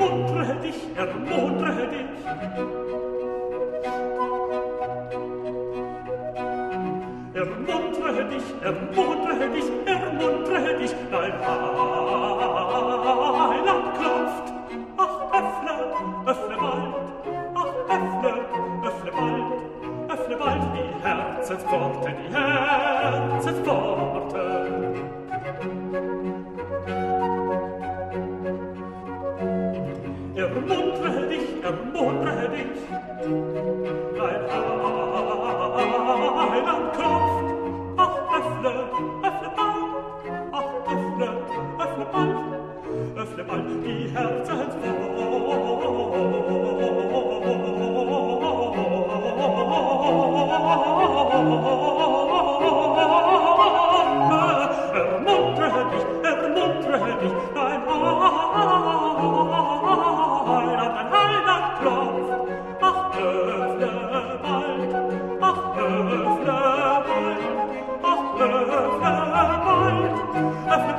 ermuntere dich, ermuntere dich. Ermuntere dich, ermuntere dich, ermuntere dich, dein Heiland klopft. Ach, öffne, öffne bald, ach, öffne, öffne bald, öffne bald die Herzenspforte, die Herzenspforte. Ermuntere dich, ermuntere dich, dein Heiland klopft. Ach, öffne, öffne bald, ach, öffne, öffne bald die Herzenspforte.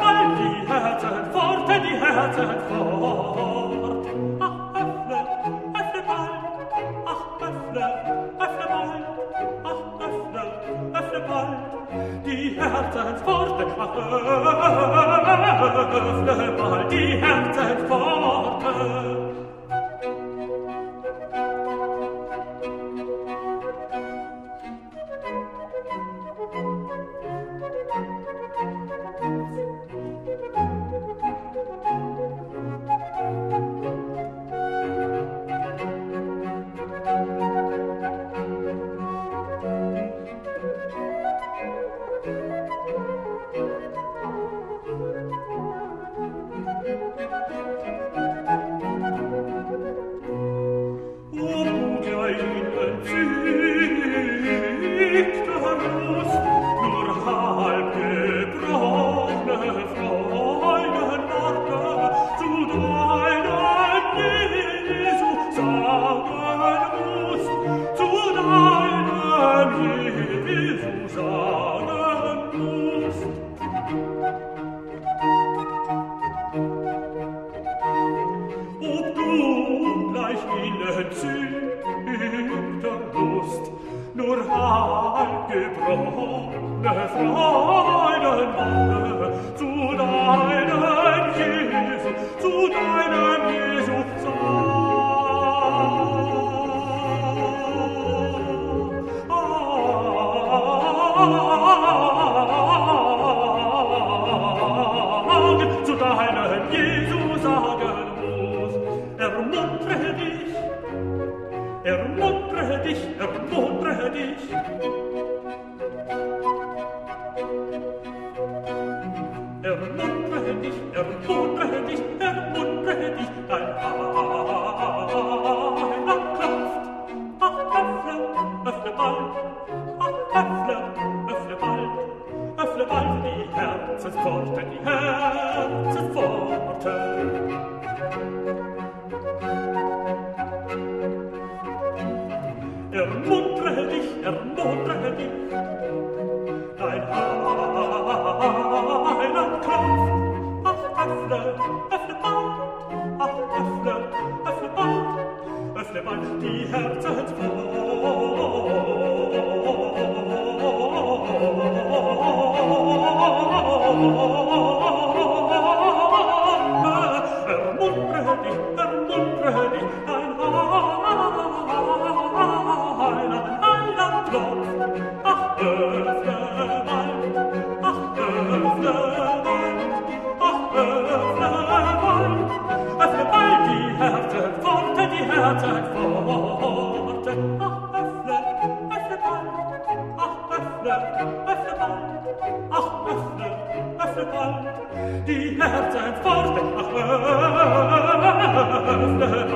Ermuntere dich, dein Herzenspforte, ach, öffne bald die Herzenspforte.